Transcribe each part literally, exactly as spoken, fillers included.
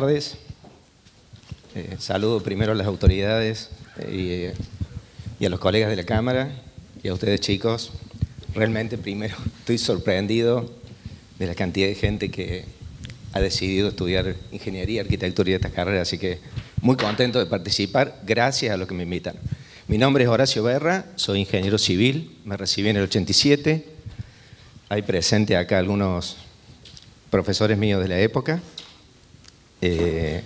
tardes. Eh, saludo primero a las autoridades y, y a los colegas de la Cámara y a ustedes, chicos. Realmente, primero, estoy sorprendido de la cantidad de gente que ha decidido estudiar Ingeniería, Arquitectura y estas carreras, así que muy contento de participar, gracias a los que me invitan. Mi nombre es Horacio Berra, soy ingeniero civil, me recibí en el ochenta y siete. Hay presente acá algunos profesores míos de la época. Eh,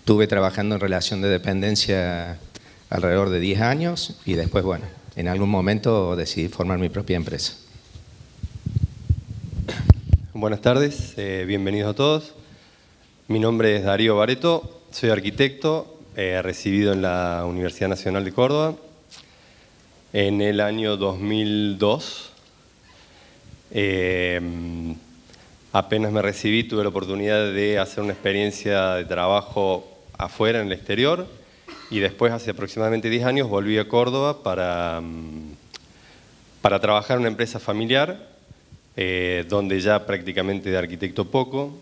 estuve trabajando en relación de dependencia alrededor de diez años y después, bueno, en algún momento decidí formar mi propia empresa. Buenas tardes, eh, bienvenidos a todos. Mi nombre es Darío Varetto, soy arquitecto, eh, recibido en la Universidad Nacional de Córdoba en el año dos mil dos. Eh, apenas me recibí, tuve la oportunidad de hacer una experiencia de trabajo afuera, en el exterior, y después, hace aproximadamente diez años, volví a Córdoba para, para trabajar en una empresa familiar, eh, donde ya prácticamente de arquitecto poco,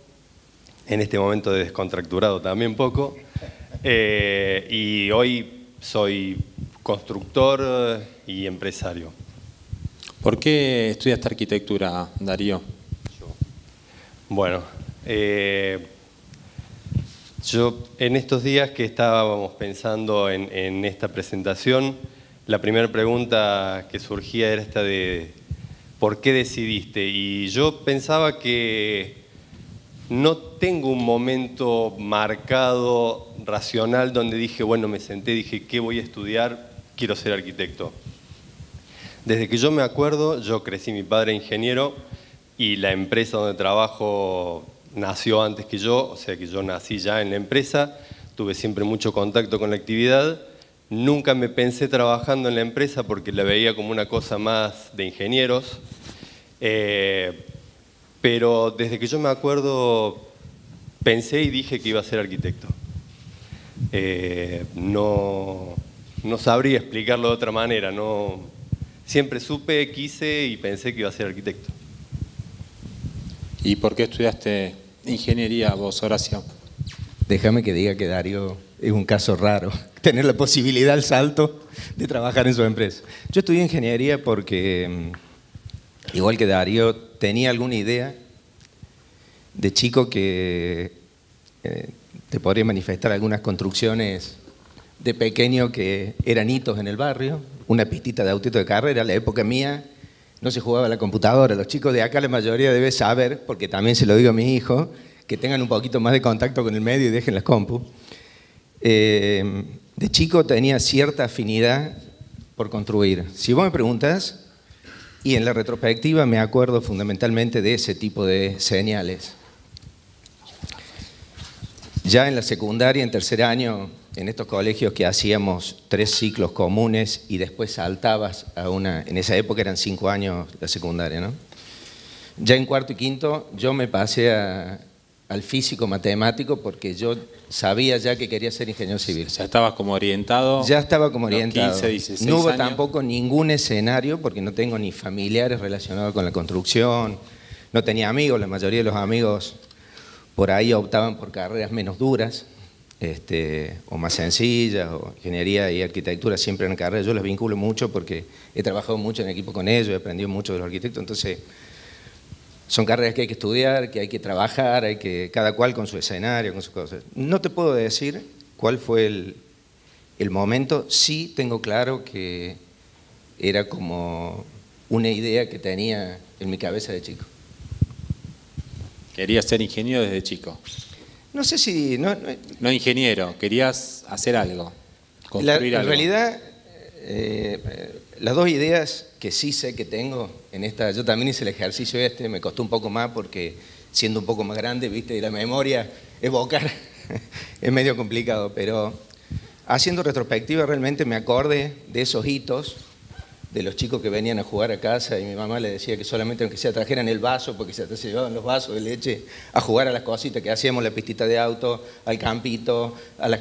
en este momento de descontracturado también poco, eh, y hoy soy constructor y empresario. ¿Por qué estudiaste arquitectura, Darío? Bueno, eh, yo en estos días que estábamos pensando en, en esta presentación, la primera pregunta que surgía era esta de ¿por qué decidiste? Y yo pensaba que no tengo un momento marcado, racional, donde dije, bueno, me senté, dije, ¿qué voy a estudiar? Quiero ser arquitecto. Desde que yo me acuerdo, yo crecí, mi padre ingeniero, y la empresa donde trabajo nació antes que yo, o sea que yo nací ya en la empresa, tuve siempre mucho contacto con la actividad, nunca me pensé trabajando en la empresa porque la veía como una cosa más de ingenieros, eh, pero desde que yo me acuerdo pensé y dije que iba a ser arquitecto. Eh, no, no sabría explicarlo de otra manera, no, siempre supe, quise y pensé que iba a ser arquitecto. ¿Y por qué estudiaste ingeniería vos, Horacio? Déjame que diga que Darío es un caso raro, tener la posibilidad al salto de trabajar en su empresa. Yo estudié ingeniería porque, igual que Darío, tenía alguna idea de chico que eh, te podría manifestar algunas construcciones de pequeño que eran hitos en el barrio, una pistita de autito de carrera, la época mía, no se jugaba la computadora. Los chicos de acá, la mayoría debe saber, porque también se lo digo a mis hijos, que tengan un poquito más de contacto con el medio y dejen las compu. Eh, de chico tenía cierta afinidad por construir. Si vos me preguntás, y en la retrospectiva me acuerdo fundamentalmente de ese tipo de señales. Ya en la secundaria, en tercer año, en estos colegios que hacíamos tres ciclos comunes y después saltabas a una, en esa época eran cinco años la secundaria, ¿no? Ya en cuarto y quinto yo me pasé a, al físico matemático porque yo sabía ya que quería ser ingeniero civil. Ya estabas como orientado. Ya estaba como orientado. quince, dieciséis no hubo años. Tampoco ningún escenario porque no tengo ni familiares relacionados con la construcción, no tenía amigos, la mayoría de los amigos por ahí optaban por carreras menos duras. Este, o más sencillas, o ingeniería y arquitectura siempre en carrera, yo las vinculo mucho porque he trabajado mucho en equipo con ellos, he aprendido mucho de los arquitectos, entonces son carreras que hay que estudiar, que hay que trabajar, hay que, cada cual con su escenario, con sus cosas. No te puedo decir cuál fue el, el momento, sí tengo claro que era como una idea que tenía en mi cabeza de chico. Quería ser ingeniero desde chico. No sé si... No, no, no ingeniero, querías hacer algo, construir la, en algo. En realidad, eh, las dos ideas que sí sé que tengo en esta... Yo también hice el ejercicio este, me costó un poco más porque siendo un poco más grande, viste, y la memoria, evocar, es medio complicado, pero haciendo retrospectiva realmente me acordé de esos hitos, de los chicos que venían a jugar a casa y mi mamá le decía que solamente aunque se trajeran el vaso, porque se llevaban los vasos de leche, a jugar a las cositas que hacíamos, la pistita de auto, al campito, a la...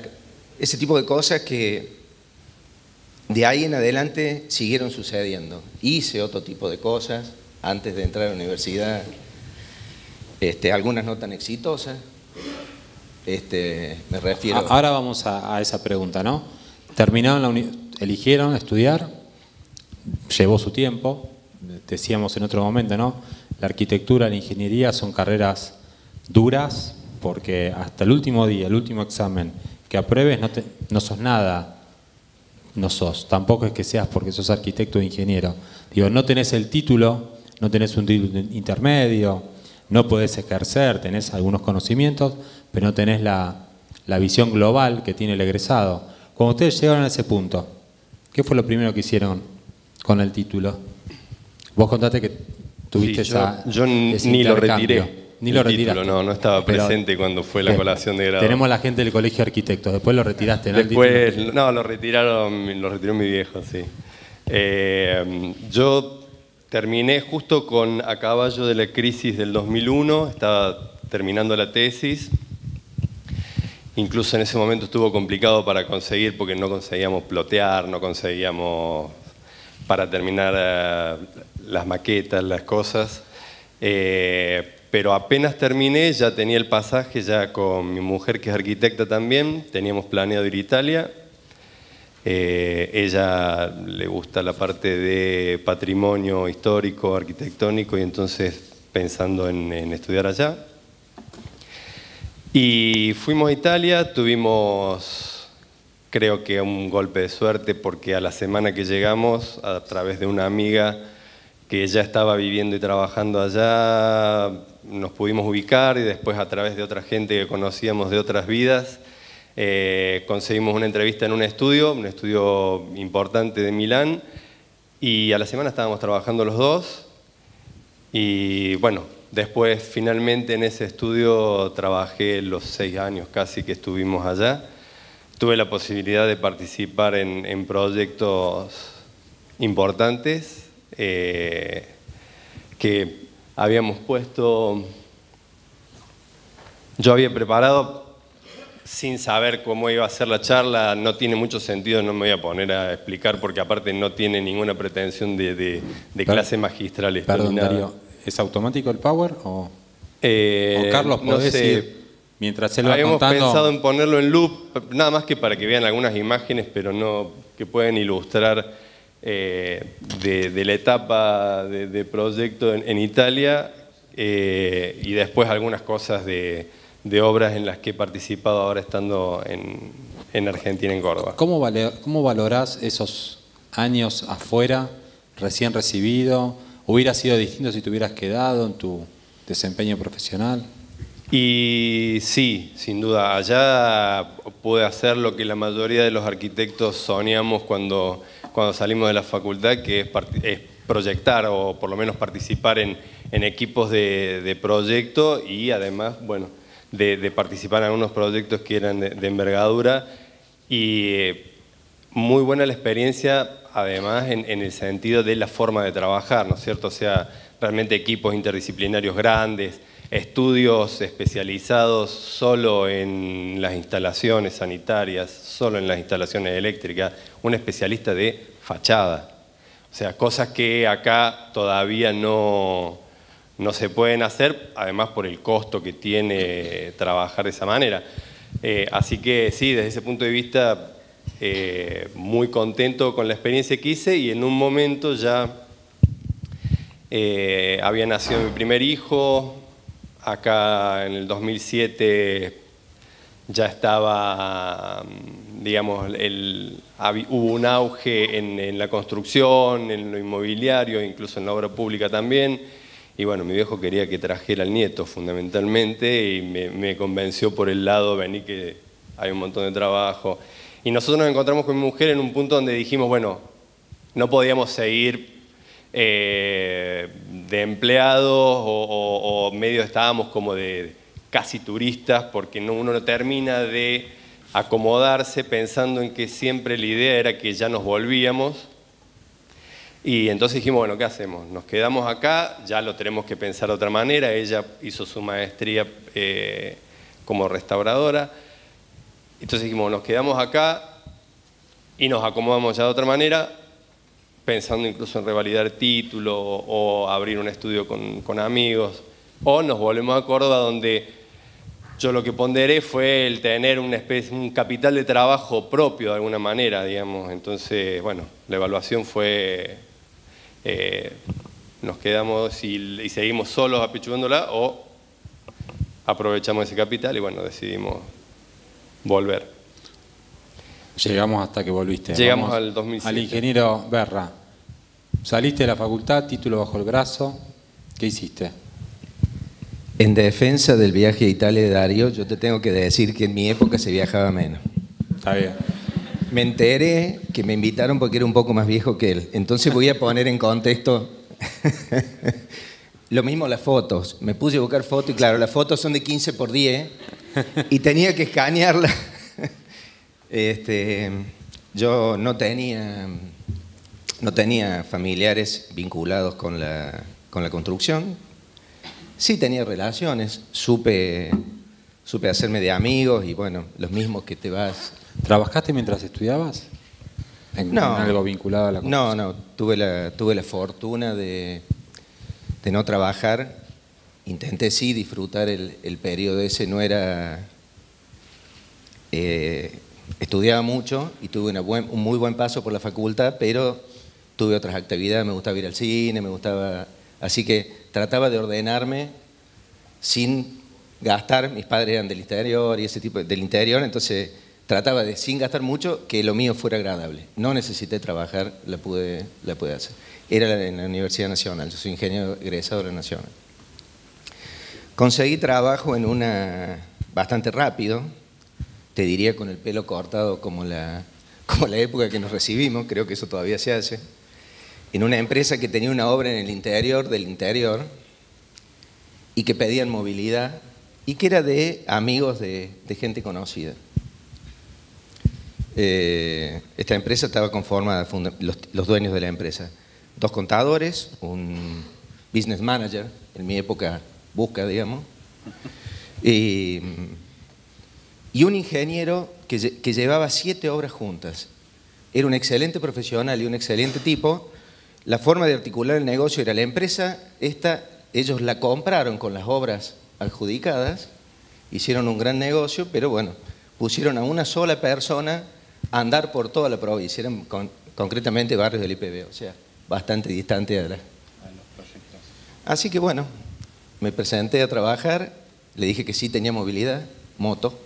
ese tipo de cosas que de ahí en adelante siguieron sucediendo. Hice otro tipo de cosas antes de entrar a la universidad, este, algunas no tan exitosas, este, me refiero. Ahora vamos a, a esa pregunta, ¿no? Terminaron la uni eligieron estudiar, llevó su tiempo, decíamos en otro momento, ¿no? La arquitectura, la ingeniería son carreras duras, porque hasta el último día, el último examen que apruebes no, te, no sos nada. No sos, tampoco es que seas porque sos arquitecto o ingeniero. Digo, no tenés el título, no tenés un título intermedio, no podés ejercer, tenés algunos conocimientos, pero no tenés la, la visión global que tiene el egresado. Cuando ustedes llegaron a ese punto, ¿qué fue lo primero que hicieron con el título? Vos contaste que tuviste sí, yo, esa... Yo ese ni lo retiré. Ni lo retiraste. No, no estaba presente pero cuando fue la colación de grado. Tenemos la gente del colegio de arquitectos, después lo retiraste, ¿no? Después, no, lo retiraron, lo retiró mi viejo, sí. Eh, yo terminé justo con a caballo de la crisis del dos mil uno, estaba terminando la tesis. Incluso en ese momento estuvo complicado para conseguir, porque no conseguíamos plotear, no conseguíamos para terminar eh, las maquetas, las cosas. Eh, Pero apenas terminé, ya tenía el pasaje, ya con mi mujer, que es arquitecta también, teníamos planeado ir a Italia. Eh, ella le gusta la parte de patrimonio histórico, arquitectónico, y entonces pensando en, en estudiar allá. Y fuimos a Italia, tuvimos, creo que un golpe de suerte, porque a la semana que llegamos, a través de una amiga que ya estaba viviendo y trabajando allá, nos pudimos ubicar y después a través de otra gente que conocíamos de otras vidas, eh, conseguimos una entrevista en un estudio, un estudio importante de Milán, y a la semana estábamos trabajando los dos y bueno, después finalmente en ese estudio trabajé los seis años casi que estuvimos allá. Tuve la posibilidad de participar en, en proyectos importantes, Eh, que habíamos puesto, yo había preparado sin saber cómo iba a ser la charla, no tiene mucho sentido, no me voy a poner a explicar porque aparte no tiene ninguna pretensión de, de, de clase magistral. Perdón, Darío, ¿es automático el power? ¿O, eh, o Carlos, podés no sé, ir mientras él va contando? Habíamos pensado en ponerlo en loop, nada más que para que vean algunas imágenes, pero no que pueden ilustrar. Eh, de, de la etapa de, de proyecto en, en Italia eh, y después algunas cosas de, de obras en las que he participado ahora estando en, en Argentina, en Córdoba. ¿Cómo, vale, ¿Cómo valorás esos años afuera, recién recibido? ¿Hubiera sido distinto si te hubieras quedado en tu desempeño profesional? Y sí, sin duda. Allá pude hacer lo que la mayoría de los arquitectos soñamos cuando, cuando salimos de la facultad, que es, es proyectar o por lo menos participar en, en equipos de, de proyecto y además, bueno, de, de participar en algunos proyectos que eran de, de envergadura. Y muy buena la experiencia, además, en, en el sentido de la forma de trabajar, ¿no es cierto? O sea, realmente equipos interdisciplinarios grandes, estudios especializados solo en las instalaciones sanitarias, solo en las instalaciones eléctricas, un especialista de fachada. O sea, cosas que acá todavía no, no se pueden hacer, además por el costo que tiene trabajar de esa manera. Eh, así que sí, desde ese punto de vista, eh, muy contento con la experiencia que hice y en un momento ya eh, había nacido mi primer hijo. Acá en el dos mil siete ya estaba, digamos, el, hubo un auge en, en la construcción, en lo inmobiliario, incluso en la obra pública también. Y bueno, mi viejo quería que trajera al nieto fundamentalmente y me, me convenció por el lado, vení que hay un montón de trabajo. Y nosotros nos encontramos con mi mujer en un punto donde dijimos, bueno, no podíamos seguir Eh, de empleados o, o, o medio estábamos como de casi turistas porque no, uno no termina de acomodarse pensando en que siempre la idea era que ya nos volvíamos y entonces dijimos, bueno, ¿qué hacemos? Nos quedamos acá, ya lo tenemos que pensar de otra manera, ella hizo su maestría eh, como restauradora, entonces dijimos, nos quedamos acá y nos acomodamos ya de otra manera, pensando incluso en revalidar título o, o abrir un estudio con, con amigos, o nos volvemos a Córdoba donde Yo lo que ponderé fue el tener una especie, un capital de trabajo propio de alguna manera, digamos. Entonces, bueno, la evaluación fue, eh, nos quedamos y, y seguimos solos apechugándola o aprovechamos ese capital y bueno, decidimos volver. Llegamos hasta que volviste. Llegamos Vamos al dos mil siete. Al ingeniero Berra. Saliste de la facultad, título bajo el brazo. ¿Qué hiciste? En defensa del viaje a Italia de Darío, yo te tengo que decir que en mi época se viajaba menos. Está bien. Me enteré que me invitaron porque era un poco más viejo que él. Entonces voy a poner en contexto lo mismo las fotos. Me puse a buscar fotos y claro, las fotos son de quince por diez y tenía que escanearlas. Este, yo no tenía, no tenía familiares vinculados con la, con la construcción. Sí tenía relaciones, supe, supe hacerme de amigos y bueno, los mismos que te vas. ¿Trabajaste mientras estudiabas? ¿En, no, en algo vinculado a la construcción? No, no, tuve la, tuve la fortuna de, de no trabajar. Intenté sí disfrutar el, el periodo ese, no era... Eh, estudiaba mucho y tuve una buen, un muy buen paso por la facultad, pero tuve otras actividades, me gustaba ir al cine, me gustaba... Así que trataba de ordenarme sin gastar, mis padres eran del interior y ese tipo, del interior, entonces trataba de, sin gastar mucho, que lo mío fuera agradable. No necesité trabajar, la pude, la pude hacer. Era en la Universidad Nacional, yo soy ingeniero egresado de la Nacional. Conseguí trabajo en una, bastante rápido, te diría con el pelo cortado como la, como la época que nos recibimos, creo que eso todavía se hace, en una empresa que tenía una obra en el interior del interior y que pedían movilidad y que era de amigos de, de gente conocida. Eh, esta empresa estaba conformada, los, los dueños de la empresa, dos contadores, un business manager, en mi época busca, digamos, y... y un ingeniero que, que llevaba siete obras juntas. Era un excelente profesional y un excelente tipo. La forma de articular el negocio era la empresa, esta, ellos la compraron con las obras adjudicadas, hicieron un gran negocio, pero bueno, pusieron a una sola persona a andar por toda la provincia. Eran con, concretamente barrios del I P V, o sea, bastante distante de las... a los proyectos. Así que bueno, me presenté a trabajar, le dije que sí tenía movilidad, moto.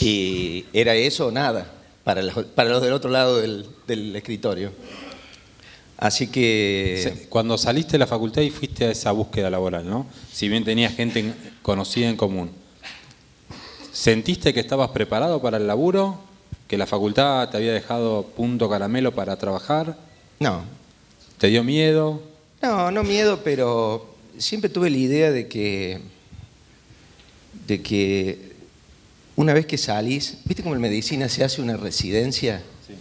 Y era eso o nada para los, para los del otro lado del, del escritorio. Así que... Cuando saliste de la facultad y fuiste a esa búsqueda laboral, ¿no? Si bien tenías gente conocida en común, ¿sentiste que estabas preparado para el laburo? ¿Que la facultad te había dejado punto caramelo para trabajar? No. ¿Te dio miedo? No, no miedo, pero siempre tuve la idea de que... de que una vez que salís, ¿viste cómo en medicina se hace una residencia? Sí.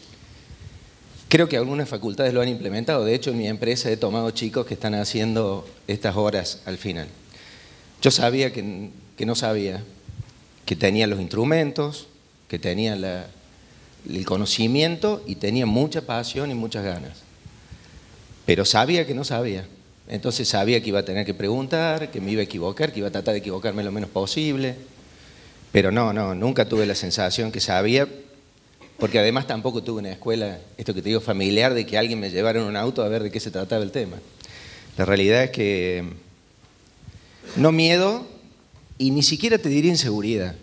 Creo que algunas facultades lo han implementado. De hecho, en mi empresa he tomado chicos que están haciendo estas horas al final. Yo sabía que, que no sabía, que tenía los instrumentos, que tenía la, el conocimiento y tenía mucha pasión y muchas ganas. Pero sabía que no sabía. Entonces sabía que iba a tener que preguntar, que me iba a equivocar, que iba a tratar de equivocarme lo menos posible. Pero no, no, nunca tuve la sensación que sabía, porque además tampoco tuve una escuela, esto que te digo, familiar, de que alguien me llevara en un auto a ver de qué se trataba el tema. La realidad es que no miedo y ni siquiera te diría inseguridad,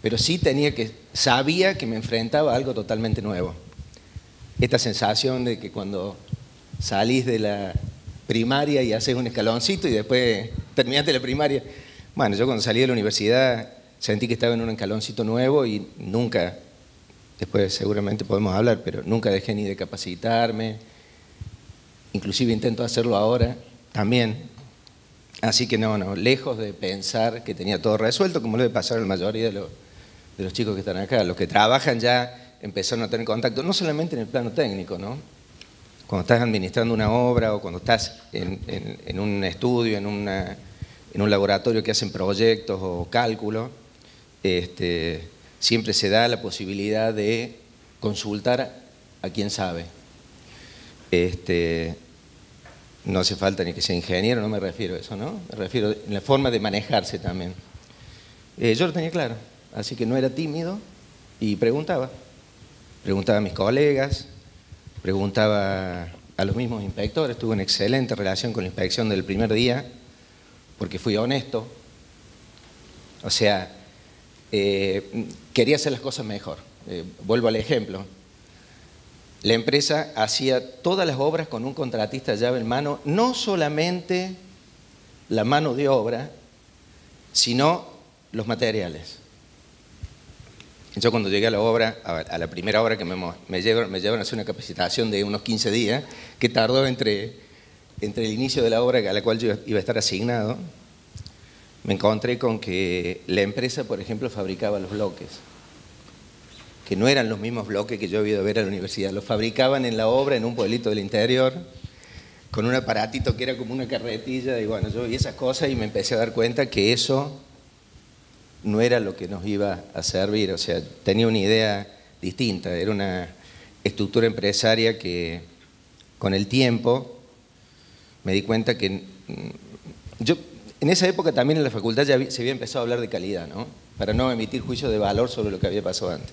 pero sí tenía que, sabía que me enfrentaba a algo totalmente nuevo. Esta sensación de que cuando salís de la... primaria y haces un escaloncito y después terminaste la primaria. Bueno, yo cuando salí de la universidad sentí que estaba en un escaloncito nuevo y nunca, después seguramente podemos hablar, pero nunca dejé ni de capacitarme, inclusive intento hacerlo ahora también. Así que no, no, lejos de pensar que tenía todo resuelto, como lo de pasar a la mayoría de los, de los chicos que están acá, los que trabajan ya empezaron a tener contacto, no solamente en el plano técnico, ¿no? Cuando estás administrando una obra o cuando estás en, en, en un estudio, en, una, en un laboratorio que hacen proyectos o cálculos, este, siempre se da la posibilidad de consultar a quien sabe. Este, No hace falta ni que sea ingeniero, no me refiero a eso, ¿no? Me refiero a la forma de manejarse también. Eh, yo lo tenía claro, así que no era tímido y preguntaba. Preguntaba a mis colegas, preguntaba a los mismos inspectores. Tuve una excelente relación con la inspección del primer día, porque fui honesto. O sea, eh, quería hacer las cosas mejor. Eh, vuelvo al ejemplo. La empresa hacía todas las obras con un contratista llave en mano, no solamente la mano de obra, sino los materiales. Yo cuando llegué a la obra, a la primera obra que me, me, llevan, me llevan a hacer una capacitación de unos quince días, que tardó entre, entre el inicio de la obra a la cual yo iba a estar asignado, me encontré con que la empresa, por ejemplo, fabricaba los bloques, que no eran los mismos bloques que yo había ido a ver a la universidad. Los fabricaban en la obra, en un pueblito del interior, con un aparatito que era como una carretilla, y bueno, yo vi esas cosas y me empecé a dar cuenta que eso no era lo que nos iba a servir. O sea, tenía una idea distinta, era una estructura empresaria que con el tiempo me di cuenta que... yo en esa época también en la facultad ya se había empezado a hablar de calidad, ¿no? Para no emitir juicio de valor sobre lo que había pasado antes.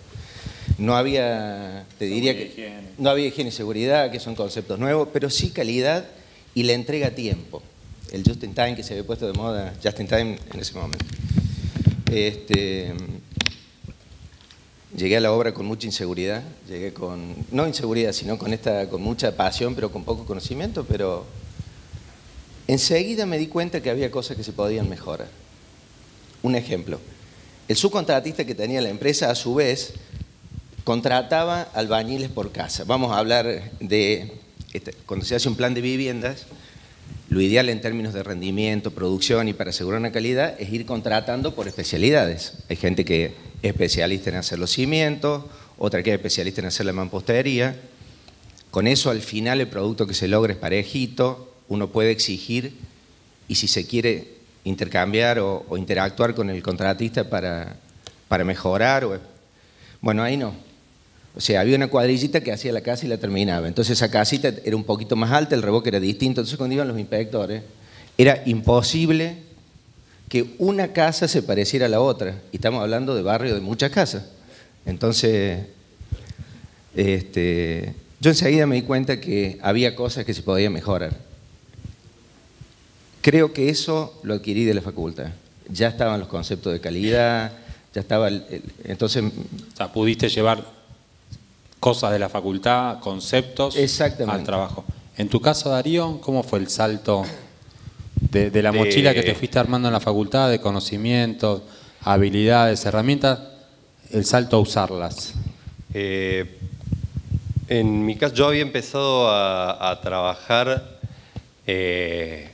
No había, te diría que no había higiene y seguridad, que son conceptos nuevos, pero sí calidad y la entrega a tiempo. El just in time que se había puesto de moda, just in time en ese momento. Este, llegué a la obra con mucha inseguridad, llegué con, no inseguridad, sino con, esta, con mucha pasión, pero con poco conocimiento, pero enseguida me di cuenta que había cosas que se podían mejorar. Un ejemplo, el subcontratista que tenía la empresa, a su vez, contrataba albañiles por casa. Vamos a hablar de, cuando se hace un plan de viviendas, lo ideal en términos de rendimiento, producción y para asegurar una calidad es ir contratando por especialidades. Hay gente que es especialista en hacer los cimientos, otra que es especialista en hacer la mampostería. Con eso al final el producto que se logra es parejito, uno puede exigir y si se quiere intercambiar o, o interactuar con el contratista para, para mejorar. O, bueno, ahí no. O sea, había una cuadrillita que hacía la casa y la terminaba. Entonces esa casita era un poquito más alta, el revoque era distinto. Entonces cuando iban los inspectores, era imposible que una casa se pareciera a la otra. Y estamos hablando de barrio de muchas casas. Entonces, este, yo enseguida me di cuenta que había cosas que se podían mejorar. Creo que eso lo adquirí de la facultad. Ya estaban los conceptos de calidad, ya estaba... El, el, entonces, o sea, pudiste llevar... cosas de la facultad, conceptos al trabajo. En tu caso, Darío, ¿cómo fue el salto de, de la de... mochila que te fuiste armando en la facultad, de conocimientos, habilidades, herramientas, el salto a usarlas? Eh, en mi caso, yo había empezado a, a trabajar, eh,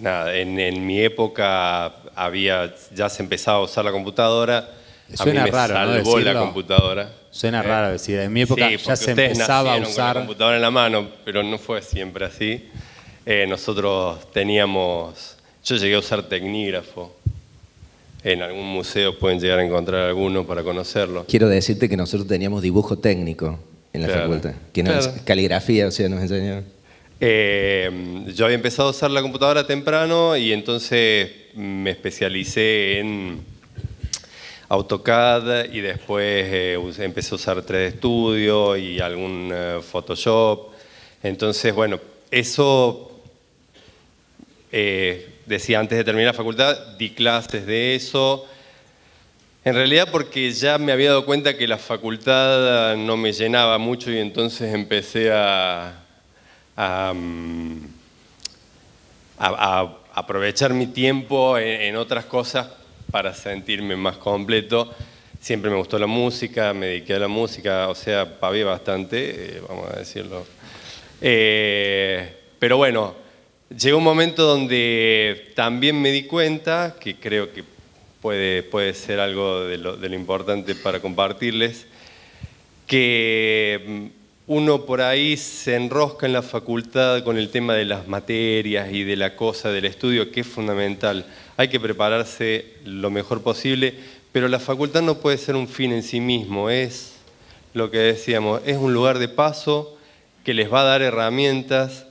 nada, en, en mi época había ya se empezaba a usar la computadora. Suena a mí me raro, salvó, ¿no?, la computadora. Suena eh, raro decir, en mi época sí, ya se empezaba a usar... con la computadora en la mano, pero no fue siempre así. Eh, nosotros teníamos... Yo llegué a usar tecnígrafo. En algún museo pueden llegar a encontrar alguno para conocerlo. Quiero decirte que nosotros teníamos dibujo técnico en la claro, facultad. Que nos, claro. Caligrafía, o sea, nos enseñaron. Eh, yo había empezado a usar la computadora temprano y entonces me especialicé en... AutoCAD y después eh, empecé a usar tres D Studio y algún eh, Photoshop. Entonces, bueno, eso, eh, decía, antes de terminar la facultad, di clases de eso. En realidad porque ya me había dado cuenta que la facultad no me llenaba mucho y entonces empecé a, a, a, a aprovechar mi tiempo en, en otras cosas para sentirme más completo. Siempre me gustó la música, me dediqué a la música, o sea, pavié bastante, eh, vamos a decirlo. Eh, pero bueno, llegó un momento donde también me di cuenta, que creo que puede, puede ser algo de lo, de lo importante para compartirles, que uno por ahí se enrosca en la facultad con el tema de las materias y de la cosa, del estudio, que es fundamental. Hay que prepararse lo mejor posible, pero la facultad no puede ser un fin en sí mismo, es lo que decíamos, es un lugar de paso que les va a dar herramientas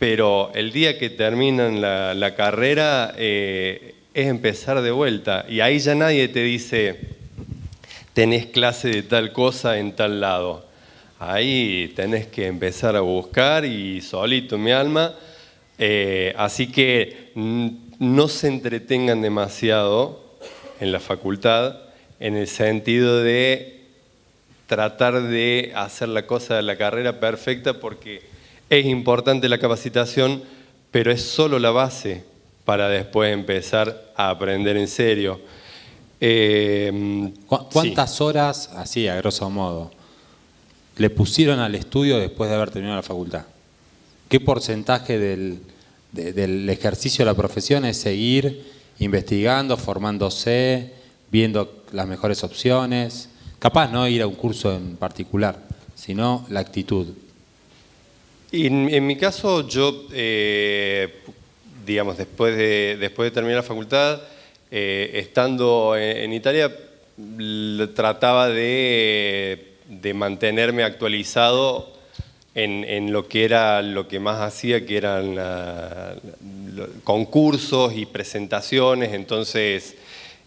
pero el día que terminan la, la carrera eh, es empezar de vuelta. Y ahí ya nadie te dice, tenés clase de tal cosa en tal lado. Ahí tenés que empezar a buscar y solito mi alma. Eh, así que no se entretengan demasiado en la facultad, en el sentido de tratar de hacer la cosa de la carrera perfecta, porque es importante la capacitación, pero es solo la base para después empezar a aprender en serio. Eh, ¿Cu ¿Cuántas sí. horas, así a grosso modo, le pusieron al estudio después de haber terminado la facultad? ¿Qué porcentaje del, de, del ejercicio de la profesión es seguir investigando, formándose, viendo las mejores opciones? Capaz no ir a un curso en particular, sino la actitud. Y en mi caso, yo, eh, digamos, después de, después de terminar la facultad, eh, estando en, en Italia, trataba de, de mantenerme actualizado en, en lo que era lo que más hacía, que eran la, la, concursos y presentaciones. Entonces,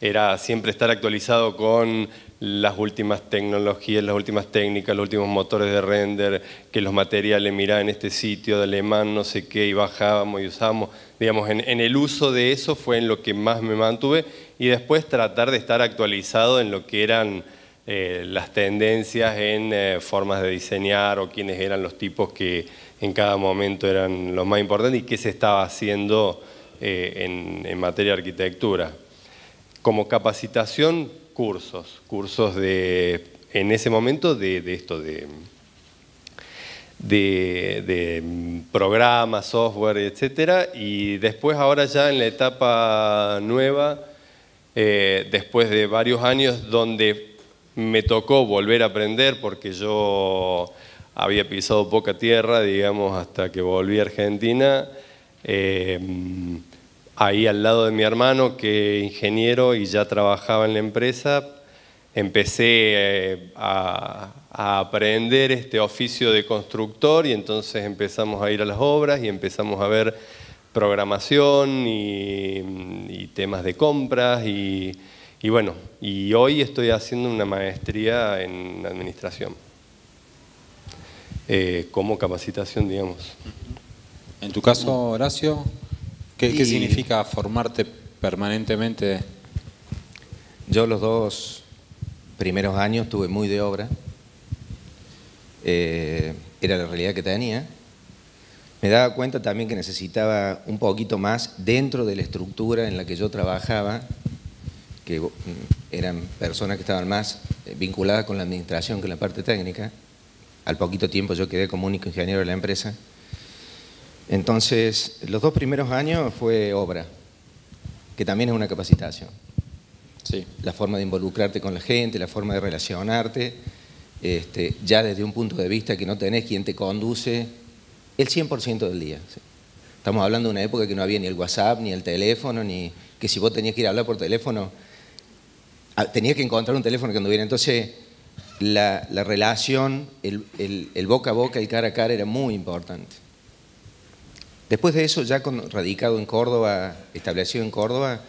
era siempre estar actualizado con las últimas tecnologías, las últimas técnicas, los últimos motores de render, que los materiales, mirá, en este sitio de alemán, no sé qué, y bajábamos y usábamos. Digamos, en, en el uso de eso fue en lo que más me mantuve, y después tratar de estar actualizado en lo que eran eh, las tendencias en eh, formas de diseñar, o quiénes eran los tipos que en cada momento eran los más importantes y qué se estaba haciendo eh, en, en materia de arquitectura. Como capacitación, cursos, cursos de, en ese momento de, de esto, de, de, de programas, software, etcétera. Y después ahora ya en la etapa nueva, eh, después de varios años donde me tocó volver a aprender, porque yo había pisado poca tierra, digamos, hasta que volví a Argentina, eh, ahí al lado de mi hermano, que es ingeniero y ya trabajaba en la empresa, empecé a, a aprender este oficio de constructor, y entonces empezamos a ir a las obras y empezamos a ver programación y, y temas de compras. Y, y bueno, y hoy estoy haciendo una maestría en administración, eh, como capacitación, digamos. En tu caso, Horacio, ¿Qué, ¿Qué significa formarte permanentemente? Yo los dos primeros años estuve muy de obra. Eh, era la realidad que tenía. Me daba cuenta también que necesitaba un poquito más dentro de la estructura en la que yo trabajaba, que eran personas que estaban más vinculadas con la administración que la parte técnica. Al poquito tiempo yo quedé como único ingeniero de la empresa. Entonces, los dos primeros años fue obra, que también es una capacitación. Sí. La forma de involucrarte con la gente, la forma de relacionarte, este, ya desde un punto de vista que no tenés quien te conduce el cien por ciento del día. ¿Sí? Estamos hablando de una época que no había ni el WhatsApp, ni el teléfono, ni que si vos tenías que ir a hablar por teléfono, tenías que encontrar un teléfono que anduviera. Entonces, la, la relación, el, el, el boca a boca, el cara a cara era muy importante. Después de eso, ya con, radicado en Córdoba, establecido en Córdoba,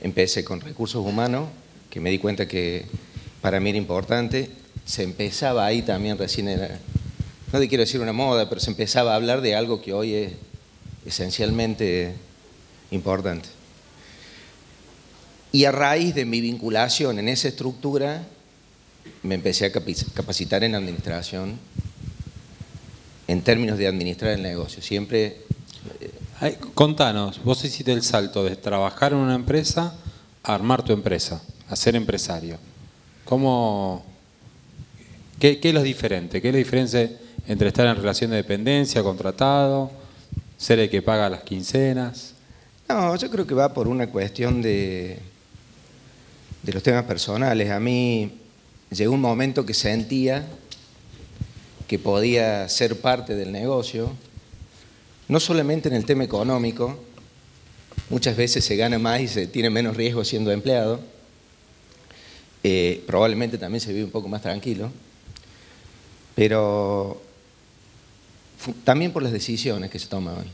empecé con recursos humanos, que me di cuenta que para mí era importante. Se empezaba ahí también recién, era, no te quiero decir una moda, pero se empezaba a hablar de algo que hoy es esencialmente importante. Y a raíz de mi vinculación en esa estructura, me empecé a capacitar en administración, en términos de administrar el negocio. Siempre... Ay, contanos, vos hiciste el salto de trabajar en una empresa a armar tu empresa, a ser empresario. ¿Cómo, qué, qué es lo diferente? ¿Qué es la diferencia entre estar en relación de dependencia, contratado, ser el que paga las quincenas? No, yo creo que va por una cuestión de, de los temas personales. A mí llegó un momento que sentía que podía ser parte del negocio. No solamente en el tema económico, muchas veces se gana más y se tiene menos riesgo siendo empleado, eh, probablemente también se vive un poco más tranquilo, pero también por las decisiones que se tomaban.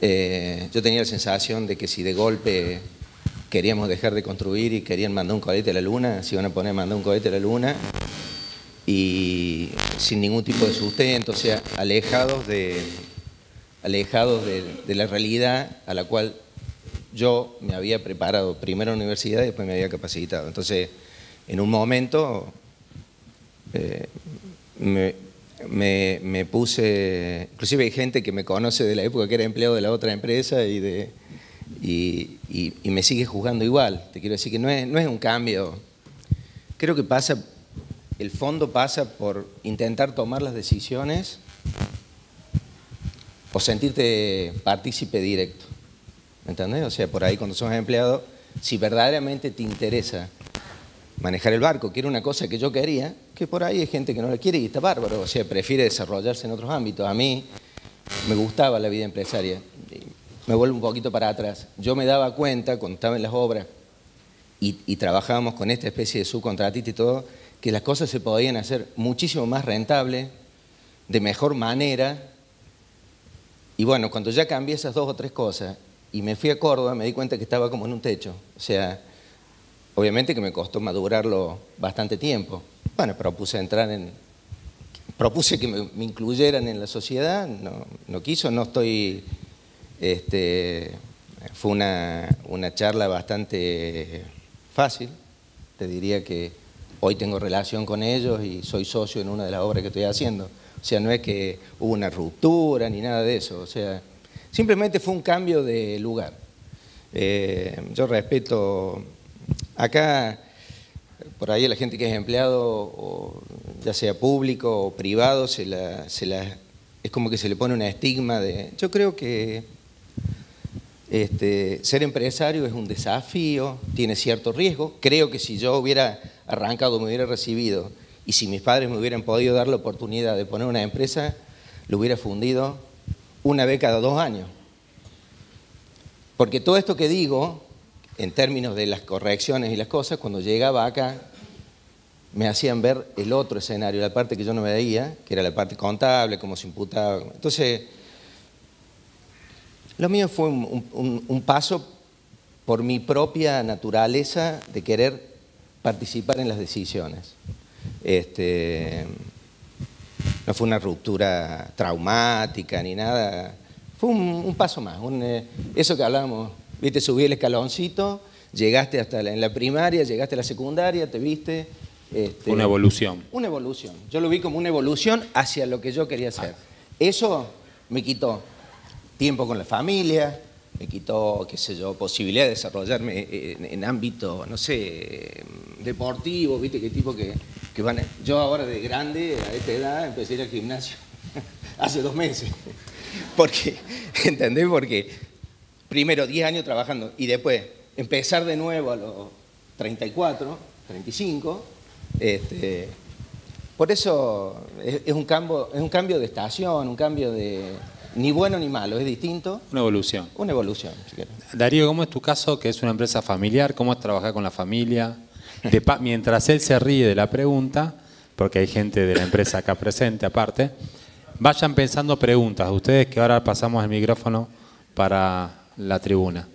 Eh, yo tenía la sensación de que si de golpe queríamos dejar de construir y querían mandar un cohete a la luna, se iban a poner a mandar un cohete a la luna y sin ningún tipo de sustento, o sea, alejados de, alejados de, de la realidad a la cual yo me había preparado primero en la universidad y después me había capacitado. Entonces, en un momento eh, me, me, me puse, inclusive hay gente que me conoce de la época que era empleado de la otra empresa y, de, y, y, y me sigue juzgando igual. Te quiero decir que no es, no es un cambio. Creo que pasa, el fondo pasa por intentar tomar las decisiones o sentirte partícipe directo. ¿Me entendés? O sea, por ahí cuando sos empleado, si verdaderamente te interesa manejar el barco, que era una cosa que yo quería, que por ahí hay gente que no la quiere y está bárbaro, o sea, prefiere desarrollarse en otros ámbitos. A mí me gustaba la vida empresaria. Me vuelvo un poquito para atrás. Yo me daba cuenta cuando estaba en las obras y, y trabajábamos con esta especie de subcontratista y todo, que las cosas se podían hacer muchísimo más rentables, de mejor manera. Y bueno, cuando ya cambié esas dos o tres cosas y me fui a Córdoba, me di cuenta que estaba como en un techo. O sea, obviamente que me costó madurarlo bastante tiempo. Bueno, propuse entrar en... propuse que me, me incluyeran en la sociedad, no, no quiso, no estoy... Este, fue una, una charla bastante fácil. Te diría que hoy tengo relación con ellos y soy socio en una de las obras que estoy haciendo. O sea, no es que hubo una ruptura ni nada de eso. O sea, simplemente fue un cambio de lugar. Eh, yo respeto... Acá, por ahí la gente que es empleado, o ya sea público o privado, se la, se la, es como que se le pone un estigma de... Yo creo que este, ser empresario es un desafío, tiene cierto riesgo. Creo que si yo hubiera arrancado, me hubiera recibido, y si mis padres me hubieran podido dar la oportunidad de poner una empresa, lo hubiera fundido una vez cada dos años. Porque todo esto que digo... en términos de las correcciones y las cosas, cuando llegaba acá me hacían ver el otro escenario, la parte que yo no veía, que era la parte contable, cómo se imputaba. Entonces, lo mío fue un, un, un paso por mi propia naturaleza de querer participar en las decisiones. Este, no fue una ruptura traumática ni nada, fue un, un paso más, un, eh, eso que hablábamos. Viste, subí el escaloncito, llegaste hasta la, en la primaria, llegaste a la secundaria, te viste... Este, una evolución. Una evolución. Yo lo vi como una evolución hacia lo que yo quería hacer. Ah. Eso me quitó tiempo con la familia, me quitó, qué sé yo, posibilidad de desarrollarme en, en ámbito, no sé, deportivo, viste, qué tipo que, que van a... Yo ahora de grande, a esta edad, empecé a ir al gimnasio hace dos meses. Porque, ¿entendés? Porque... primero diez años trabajando y después empezar de nuevo a los treinta y cuatro, treinta y cinco. Este, por eso es, es, un cambio, es un cambio de estación, un cambio de... ni bueno ni malo, es distinto. Una evolución. Una evolución, si querés. Darío, ¿cómo es tu caso, que es una empresa familiar? ¿Cómo es trabajar con la familia? De pa mientras él se ríe de la pregunta, porque hay gente de la empresa acá presente aparte, vayan pensando preguntas. Ustedes que ahora pasamos el micrófono para... la tribuna.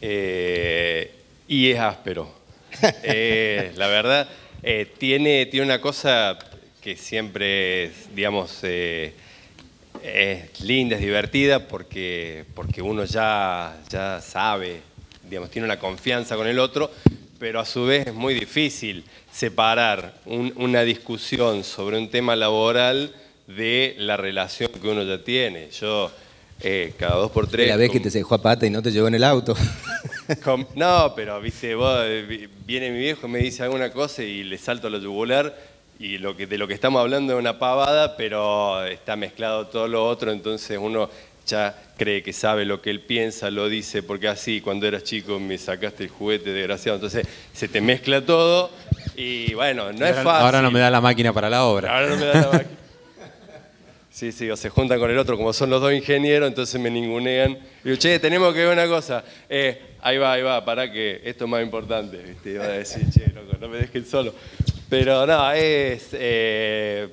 Eh, y es áspero. eh, la verdad, eh, tiene, tiene una cosa que siempre es, digamos, eh, es linda, es divertida, porque, porque uno ya, ya sabe, digamos, tiene una confianza con el otro, pero a su vez es muy difícil separar un, una discusión sobre un tema laboral de la relación que uno ya tiene. Yo... Eh, cada dos por tres... La vez que te dejó a pata y no te llevó en el auto. Con, no, pero viste, vos, viene mi viejo y me dice alguna cosa y le salto a la yugular y lo que, de lo que estamos hablando es una pavada, pero está mezclado todo lo otro, entonces uno ya cree que sabe lo que él piensa, lo dice, porque así, cuando eras chico me sacaste el juguete, desgraciado, entonces se te mezcla todo y bueno, no es fácil. Ahora no me da la máquina para la obra. Ahora no me da la máquina. Sí, sí, o se juntan con el otro, como son los dos ingenieros, entonces me ningunean. Digo, che, tenemos que ver una cosa. Eh, ahí va, ahí va, pará que esto es más importante, ¿viste? Iba a decir, che, loco, no me dejen solo. Pero no, es, eh,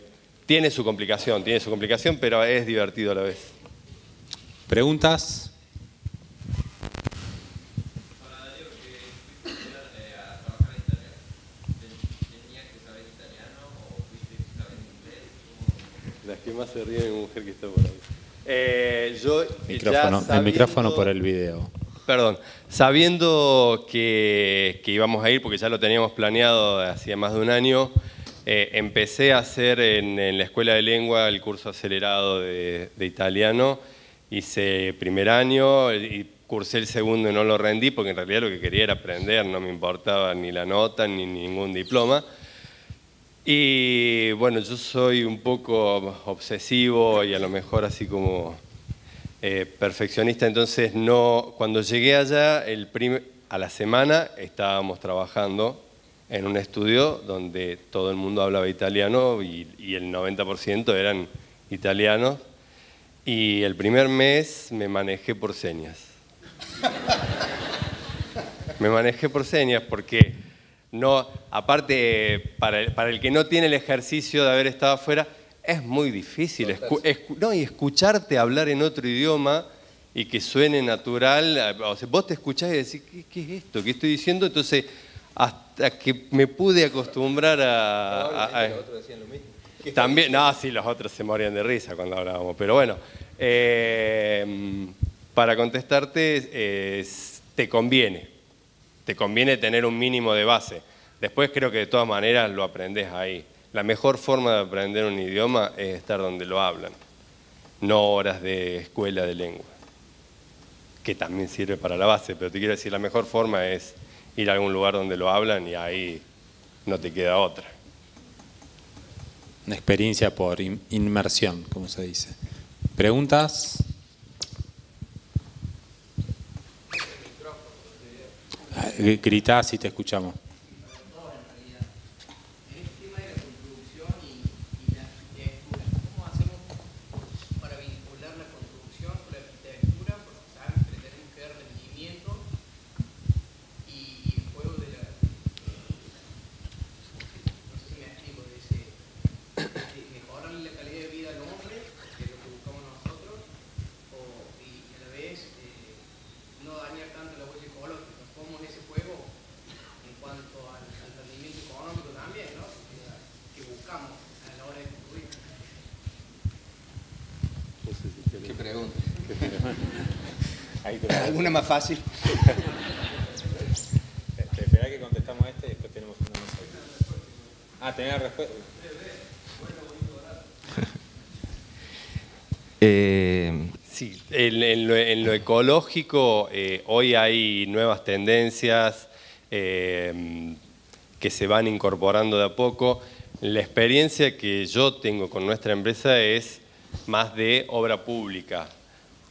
tiene su complicación, tiene su complicación, pero es divertido a la vez. ¿Preguntas? Para Darío, que fuiste a trabajar en Italia, ¿tenías que saber italiano o fuiste a saber inglés? Las que más se ríen de mi mujer que está por ahí. Eh, yo micrófono, ya sabiendo, el micrófono por el video. Perdón, sabiendo que, que íbamos a ir, porque ya lo teníamos planeado hacía más de un año, eh, empecé a hacer en, en la Escuela de Lengua el curso acelerado de, de italiano. Hice primer año y cursé el segundo y no lo rendí, porque en realidad lo que quería era aprender, no me importaba ni la nota ni ningún diploma. Y bueno, yo soy un poco obsesivo y a lo mejor así como eh, perfeccionista, entonces no, cuando llegué allá el prim, a la semana estábamos trabajando en un estudio donde todo el mundo hablaba italiano y, y el noventa por ciento eran italianos, y el primer mes me manejé por señas. Me manejé por señas porque... No, aparte, para el, para el que no tiene el ejercicio de haber estado afuera, es muy difícil. Escu, escu, no, y escucharte hablar en otro idioma y que suene natural. O sea, vos te escuchás y decís, ¿qué, qué es esto? ¿Qué estoy diciendo? Entonces, hasta que me pude acostumbrar a... a, a, a los otros decían lo mismo. También, no, sí, los otros se morían de risa cuando hablábamos. Pero bueno, eh, para contestarte, eh, te conviene. Te conviene tener un mínimo de base. Después creo que de todas maneras lo aprendés ahí. La mejor forma de aprender un idioma es estar donde lo hablan, no horas de escuela de lengua, que también sirve para la base, pero te quiero decir, la mejor forma es ir a algún lugar donde lo hablan y ahí no te queda otra. Una experiencia por inmersión, como se dice. ¿Preguntas? Gritá si te escuchamos. ¿Alguna más fácil? Esperá que contestamos este y después tenemos una más fácil. Ah, ¿tenés la respuesta? Eh, sí, en, en, lo, en lo ecológico eh, hoy hay nuevas tendencias eh, que se van incorporando de a poco. La experiencia que yo tengo con nuestra empresa es más de obra pública.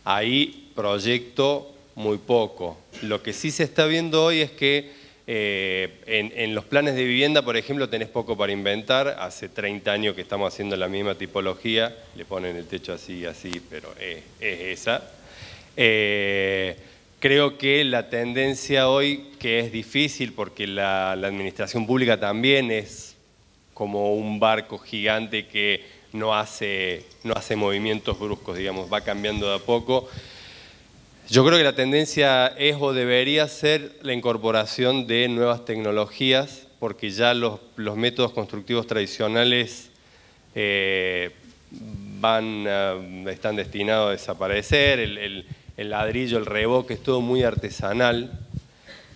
Ahí proyecto muy poco. Lo que sí se está viendo hoy es que eh, en, en los planes de vivienda, por ejemplo, tenés poco para inventar. Hace treinta años que estamos haciendo la misma tipología. Le ponen el techo así, así, pero es, es esa. Eh, creo que la tendencia hoy, que es difícil porque la, la administración pública también es como un barco gigante que no hace, no hace movimientos bruscos, digamos, va cambiando de a poco. Yo creo que la tendencia es o debería ser la incorporación de nuevas tecnologías, porque ya los, los métodos constructivos tradicionales eh, van, uh, están destinados a desaparecer, el, el, el ladrillo, el revoque, es todo muy artesanal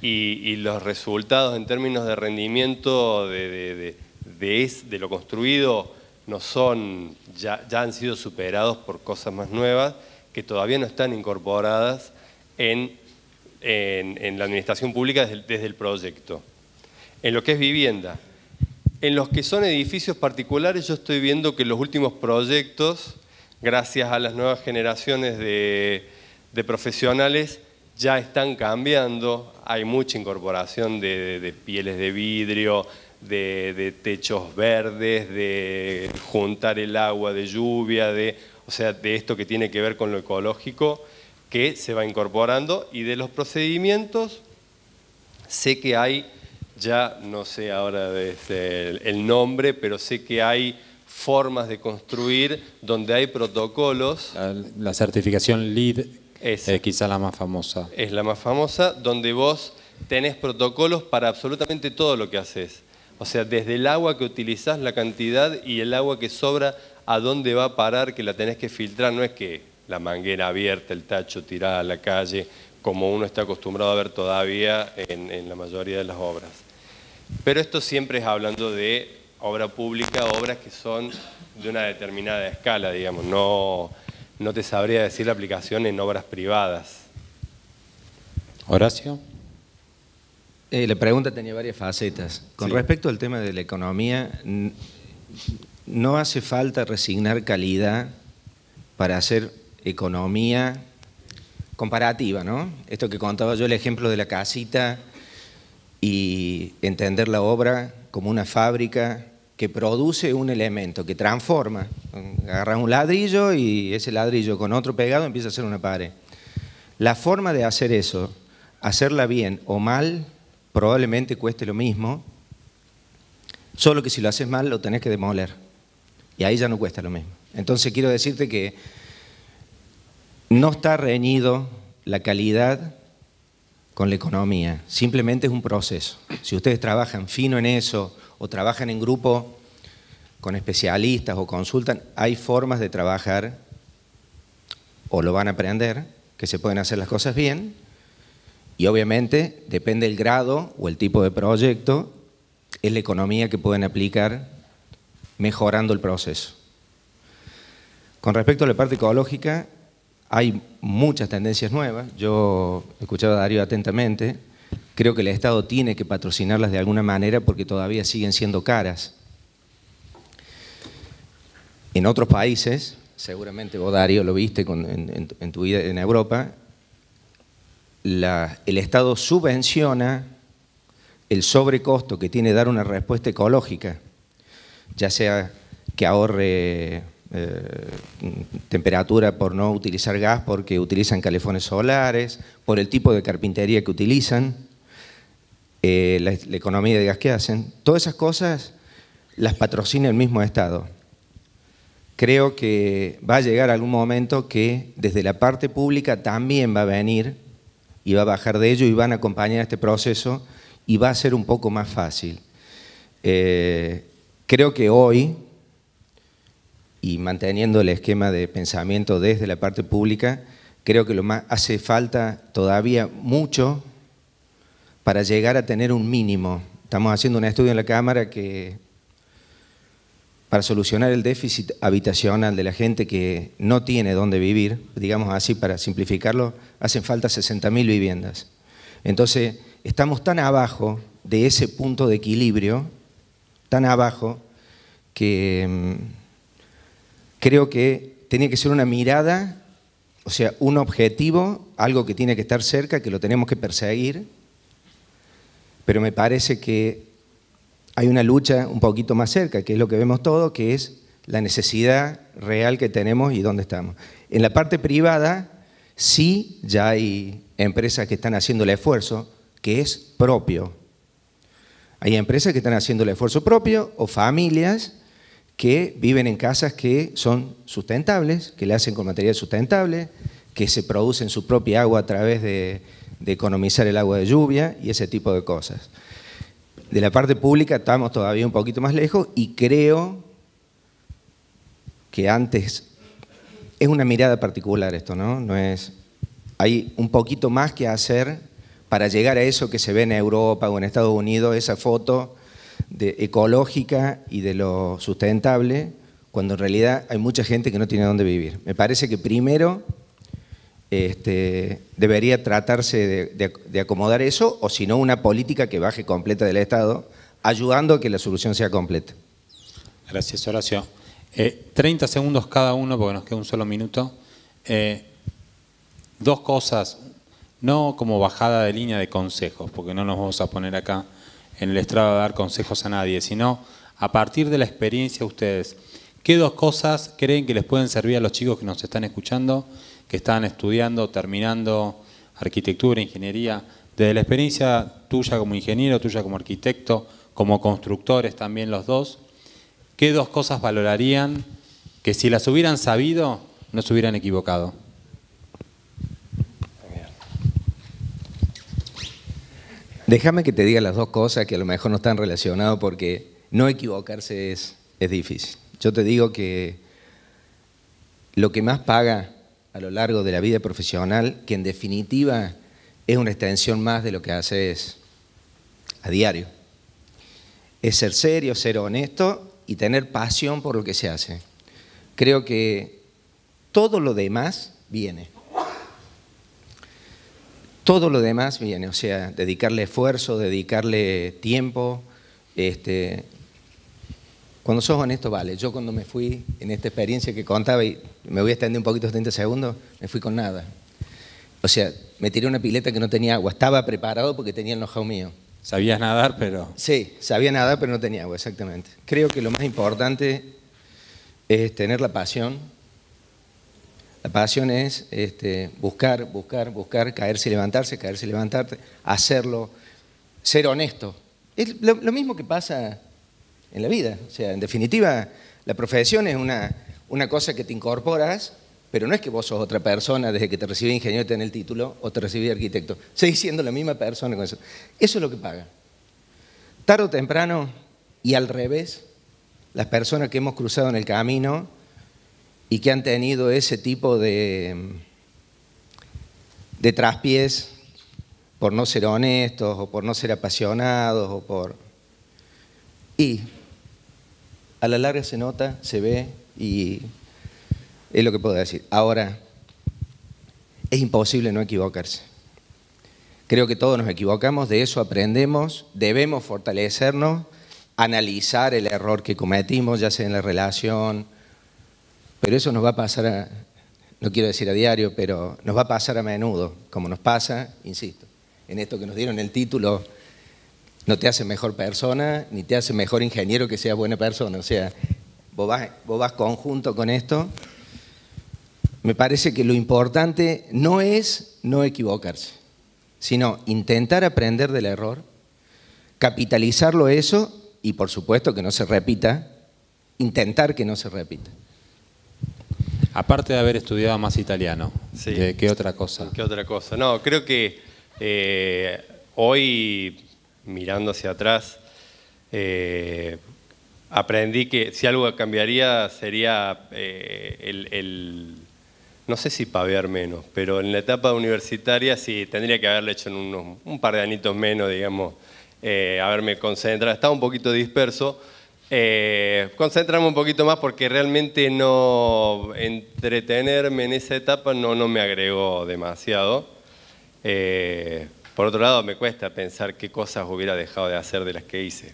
y, y los resultados en términos de rendimiento de, de, de, de, es, de lo construido no son, ya, ya han sido superados por cosas más nuevas que todavía no están incorporadas en, en, en la administración pública desde, desde el proyecto. En lo que es vivienda, en los que son edificios particulares, yo estoy viendo que los últimos proyectos, gracias a las nuevas generaciones de, de profesionales, ya están cambiando. Hay mucha incorporación de, de, de pieles de vidrio, de, de techos verdes, de juntar el agua de lluvia, de... O sea, de esto que tiene que ver con lo ecológico, que se va incorporando. Y de los procedimientos, sé que hay, ya no sé ahora el nombre, pero sé que hay formas de construir donde hay protocolos. La, la certificación LEED es eh, quizá la más famosa. Es la más famosa, donde vos tenés protocolos para absolutamente todo lo que haces. O sea, desde el agua que utilizás, la cantidad, y el agua que sobra, a dónde va a parar, que la tenés que filtrar. No es que la manguera abierta, el tacho tirada a la calle, como uno está acostumbrado a ver todavía en, en la mayoría de las obras. Pero esto siempre es hablando de obra pública, obras que son de una determinada escala, digamos. No, no te sabría decir la aplicación en obras privadas. Horacio. Eh, la pregunta tenía varias facetas. Con sí. respecto al tema de la economía, no hace falta resignar calidad para hacer economía comparativa, ¿no? Esto que contaba yo, el ejemplo de la casita, y entender la obra como una fábrica que produce un elemento, que transforma. Agarras un ladrillo y ese ladrillo con otro pegado empieza a hacer una pared. La forma de hacer eso, hacerla bien o mal, probablemente cueste lo mismo, solo que si lo haces mal lo tenés que demoler y ahí ya no cuesta lo mismo. Entonces quiero decirte que no está reñido la calidad con la economía, simplemente es un proceso. Si ustedes trabajan fino en eso o trabajan en grupo con especialistas o consultan, hay formas de trabajar, o lo van a aprender, que se pueden hacer las cosas bien. Y obviamente, depende del grado o el tipo de proyecto, es la economía que pueden aplicar mejorando el proceso. Con respecto a la parte ecológica, hay muchas tendencias nuevas. Yo escuchaba a Darío atentamente. Creo que el Estado tiene que patrocinarlas de alguna manera porque todavía siguen siendo caras. En otros países, seguramente vos, Darío, lo viste con, en, en, en tu vida en Europa, La, el Estado subvenciona el sobrecosto que tiene dar una respuesta ecológica, ya sea que ahorre eh, temperatura por no utilizar gas porque utilizan calefones solares, por el tipo de carpintería que utilizan, eh, la, la economía de gas que hacen. Todas esas cosas las patrocina el mismo Estado. Creo que va a llegar algún momento que desde la parte pública también va a venir y va a bajar de ello y van a acompañar este proceso y va a ser un poco más fácil. Eh, creo que hoy, y manteniendo el esquema de pensamiento desde la parte pública, creo que lo más hace falta todavía mucho para llegar a tener un mínimo. Estamos haciendo un estudio en la Cámara que para solucionar el déficit habitacional de la gente que no tiene dónde vivir, digamos así, para simplificarlo, hacen falta sesenta mil viviendas. Entonces, estamos tan abajo de ese punto de equilibrio, tan abajo, que mmm, creo que tiene que ser una mirada, o sea, un objetivo, algo que tiene que estar cerca, que lo tenemos que perseguir, pero me parece que hay una lucha un poquito más cerca, que es lo que vemos todo, que es la necesidad real que tenemos y dónde estamos. En la parte privada, sí ya hay empresas que están haciendo el esfuerzo, que es propio. Hay empresas que están haciendo el esfuerzo propio o familias que viven en casas que son sustentables, que le hacen con material sustentable, que se producen su propia agua a través de, de economizar el agua de lluvia y ese tipo de cosas. De la parte pública estamos todavía un poquito más lejos y creo que antes, es una mirada particular esto, ¿no? No es, hay un poquito más que hacer para llegar a eso que se ve en Europa o en Estados Unidos, esa foto de ecológica y de lo sustentable, cuando en realidad hay mucha gente que no tiene dónde vivir. Me parece que primero Este, debería tratarse de, de, de acomodar eso, o si no una política que baje completa del Estado, ayudando a que la solución sea completa. Gracias, Horacio. Eh, treinta segundos cada uno, porque nos queda un solo minuto. Eh, dos cosas, no como bajada de línea de consejos, porque no nos vamos a poner acá en el estrado a dar consejos a nadie, sino a partir de la experiencia ustedes, ¿qué dos cosas creen que les pueden servir a los chicos que nos están escuchando, que están estudiando, terminando arquitectura, ingeniería, desde la experiencia tuya como ingeniero, tuya como arquitecto, como constructores también los dos? ¿Qué dos cosas valorarían que si las hubieran sabido, no se hubieran equivocado? Déjame que te diga las dos cosas que a lo mejor no están relacionadas, porque no equivocarse es, es difícil. Yo te digo que lo que más paga a lo largo de la vida profesional, que en definitiva es una extensión más de lo que haces a diario, es ser serio, ser honesto y tener pasión por lo que se hace. Creo que todo lo demás viene. Todo lo demás viene, o sea, dedicarle esfuerzo, dedicarle tiempo. Este, cuando sos honesto, vale. Yo cuando me fui en esta experiencia que contaba, y me voy a extender un poquito, treinta segundos, me fui con nada. O sea, me tiré una pileta que no tenía agua. Estaba preparado porque tenía el know-how mío. Sabías nadar, pero... Sí, sabía nadar, pero no tenía agua, exactamente. Creo que lo más importante es tener la pasión. La pasión es este, buscar, buscar, buscar, caerse y levantarse, caerse y levantarse, hacerlo, ser honesto. Es lo, lo mismo que pasa en la vida. O sea, en definitiva, la profesión es una, una cosa que te incorporas, pero no es que vos sos otra persona desde que te recibí ingeniero y tenés el título o te recibí arquitecto. Seguís siendo la misma persona con eso. Eso es lo que paga. Tarde o temprano, y al revés, las personas que hemos cruzado en el camino y que han tenido ese tipo de, de traspiés por no ser honestos o por no ser apasionados o por... Y a la larga se nota, se ve y es lo que puedo decir. Ahora, es imposible no equivocarse. Creo que todos nos equivocamos, de eso aprendemos, debemos fortalecernos, analizar el error que cometimos, ya sea en la relación... Pero eso nos va a pasar, a, no quiero decir a diario, pero nos va a pasar a menudo, como nos pasa, insisto, en esto que nos dieron el título, no te hace mejor persona, ni te hace mejor ingeniero que sea buena persona, o sea, vos vas, vos vas conjunto con esto. Me parece que lo importante no es no equivocarse, sino intentar aprender del error, capitalizarlo eso y por supuesto que no se repita, intentar que no se repita. Aparte de haber estudiado más italiano, sí. ¿Qué, ¿qué otra cosa? ¿Qué otra cosa? No, creo que eh, hoy, mirando hacia atrás, eh, aprendí que si algo cambiaría sería eh, el, el, no sé si pavear menos, pero en la etapa universitaria sí tendría que haberle hecho unos, un par de anitos menos, digamos, eh, haberme concentrado, estaba un poquito disperso. Eh, concentrarme un poquito más porque realmente no entretenerme en esa etapa no, no me agregó demasiado. Eh, por otro lado, me cuesta pensar qué cosas hubiera dejado de hacer de las que hice.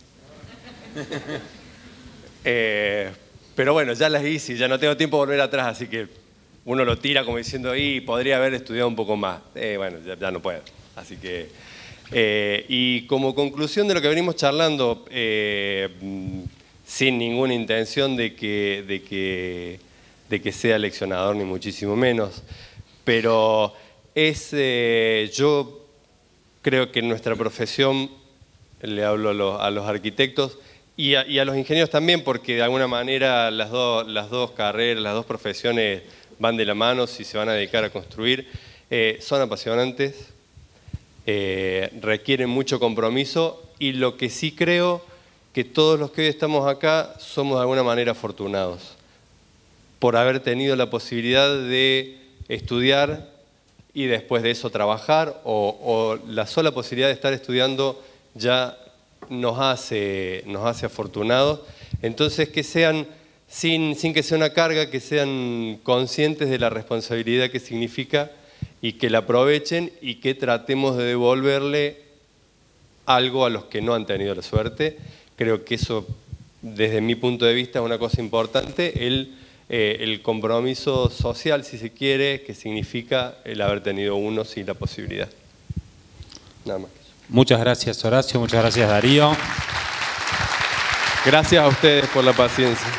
Eh, pero bueno, ya las hice, ya no tengo tiempo de volver atrás, así que uno lo tira como diciendo, y podría haber estudiado un poco más. Eh, bueno, ya, ya no puedo, así que... Eh, y como conclusión de lo que venimos charlando... Eh, sin ninguna intención de que, de, que, de que sea leccionador, ni muchísimo menos. Pero es, eh, yo creo que en nuestra profesión, le hablo a los, a los arquitectos y a, y a los ingenieros también, porque de alguna manera las, do, las dos carreras, las dos profesiones van de la mano, si se van a dedicar a construir, eh, son apasionantes, eh, requieren mucho compromiso y lo que sí creo... que todos los que hoy estamos acá somos de alguna manera afortunados por haber tenido la posibilidad de estudiar y después de eso trabajar, o, o la sola posibilidad de estar estudiando ya nos hace, nos hace afortunados. Entonces que sean, sin, sin que sea una carga, que sean conscientes de la responsabilidad que significa y que la aprovechen y que tratemos de devolverle algo a los que no han tenido la suerte. Creo que eso, desde mi punto de vista, es una cosa importante, el, eh, el compromiso social, si se quiere, que significa el haber tenido uno sin la posibilidad. Nada más. Muchas gracias, Horacio. Muchas gracias, Darío. Gracias a ustedes por la paciencia.